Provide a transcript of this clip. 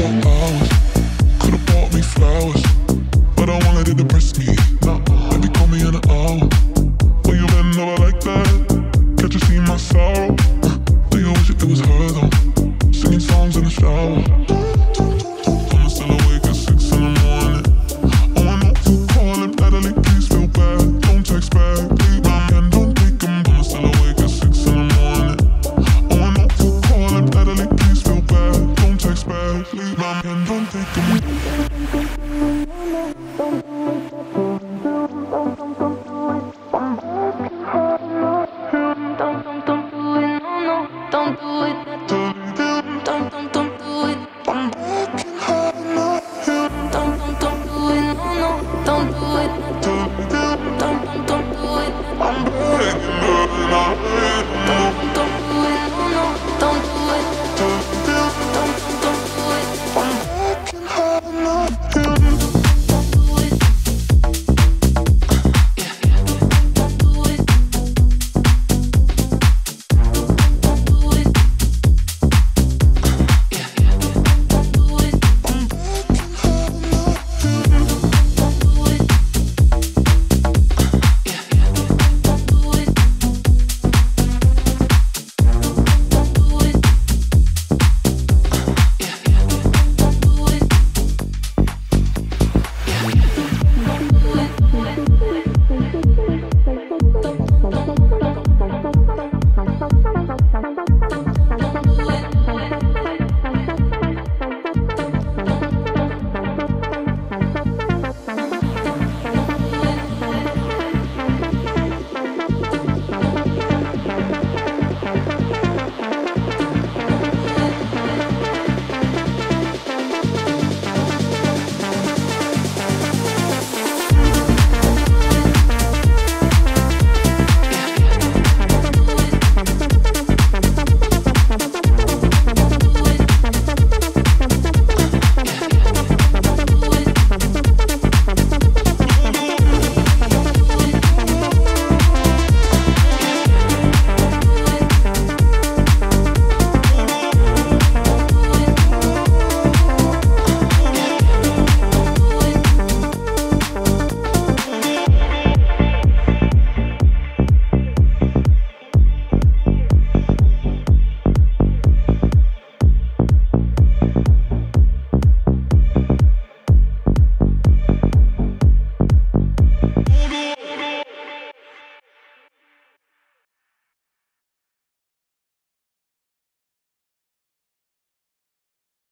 me for hours. Could've bought me flowers, but I won't let it depress me. Nah, baby, call me in an hour. Will you bend over like that? Can't you see my sorrow? Do you wish it was her though? Singing songs in the shower.